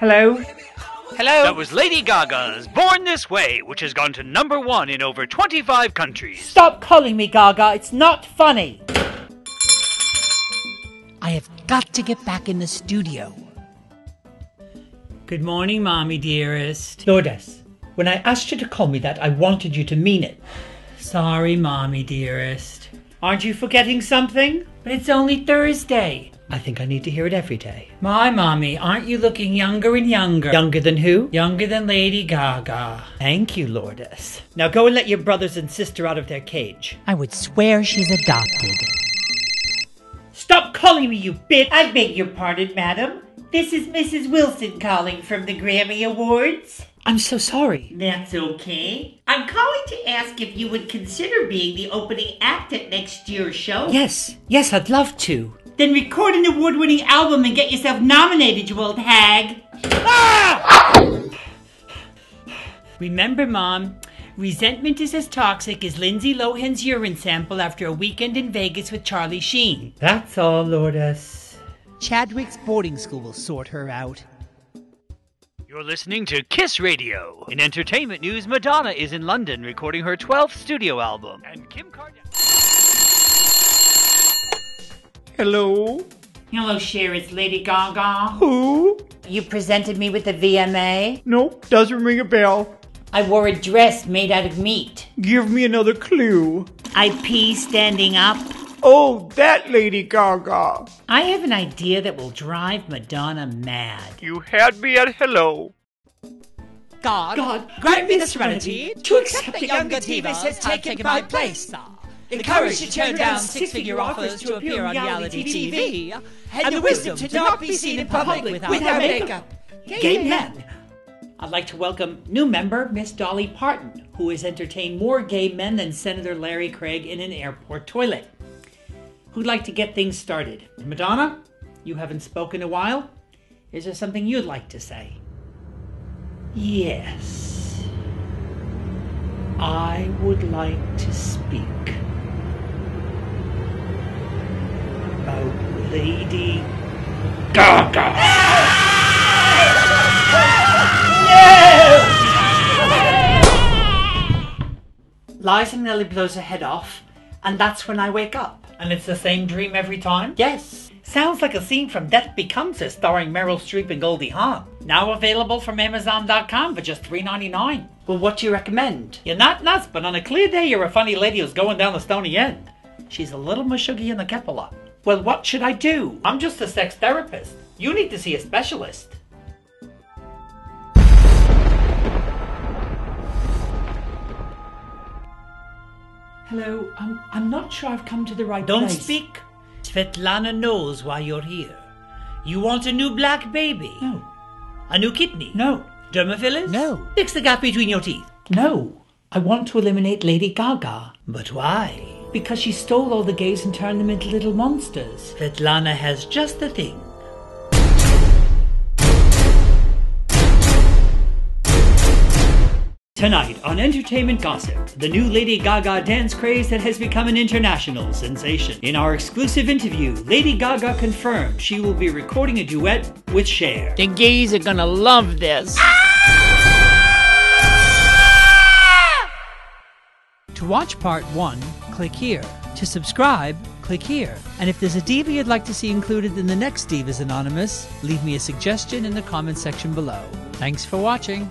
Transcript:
Hello? Hello? That was Lady Gaga's Born This Way, which has gone to number one in over 25 countries. Stop calling me Gaga, it's not funny. I have got to get back in the studio. Good morning, Mommy dearest. Lourdes, when I asked you to call me that, I wanted you to mean it. Sorry, Mommy dearest. Aren't you forgetting something? But it's only Thursday. I think I need to hear it every day. My Mommy, aren't you looking younger and younger? Younger than who? Younger than Lady Gaga. Thank you, Lourdes. Now go and let your brothers and sister out of their cage. I would swear she's adopted. Stop calling me, you bitch! I beg your pardon, madam. This is Mrs. Wilson calling from the Grammy Awards. I'm so sorry. That's okay. I'm calling to ask if you would consider being the opening act at next year's show. Yes, I'd love to. Then record an award-winning album and get yourself nominated, you old hag. Ah! Remember, Mom, resentment is as toxic as Lindsay Lohan's urine sample after a weekend in Vegas with Charlie Sheen. That's all, Lourdes. Chadwick's boarding school will sort her out. You're listening to Kiss Radio. In entertainment news, Madonna is in London recording her 12th studio album. And Kim Kardashian... Hello? Hello, Cher. It's Lady Gaga. Who? You presented me with the VMA? Nope, doesn't ring a bell. I wore a dress made out of meat. Give me another clue. I pee standing up. Oh, that Lady Gaga. I have an idea that will drive Madonna mad. You had me at hello. God grant me the serenity to accept that younger divas has taken my place. The courage to turn down six-figure offers to appear on reality TV. And the wisdom to not be seen in public without makeup. Gay men. I'd like to welcome new member, Miss Dolly Parton, who has entertained more gay men than Senator Larry Craig in an airport toilet. Who'd like to get things started? Madonna, you haven't spoken a while. Is there something you'd like to say? Yes. I would like to speak about Lady Gaga. Liza Minnelli blows her head off, and that's when I wake up. And it's the same dream every time? Yes. Sounds like a scene from Death Becomes Her starring Meryl Streep and Goldie Hawn. Now available from Amazon.com for just $3.99. Well, what do you recommend? You're not nuts, but on a clear day, you're a funny lady who's going down the stony end. She's a little mushugi in the Kepala. Well, what should I do? I'm just a sex therapist. You need to see a specialist. Hello, I'm not sure I've come to the right place. Don't speak. Svetlana knows why you're here. You want a new black baby? No. A new kidney? No. Dermophilus? No. Fix the gap between your teeth? No. I want to eliminate Lady Gaga. But why? Because she stole all the gays and turned them into little monsters. Svetlana has just the thing. Tonight on Entertainment Gossip, the new Lady Gaga dance craze that has become an international sensation. In our exclusive interview, Lady Gaga confirmed she will be recording a duet with Cher. The gays are gonna love this. Ah! To watch part one, click here. To subscribe, click here. And if there's a diva you'd like to see included in the next Divas Anonymous, leave me a suggestion in the comment section below. Thanks for watching.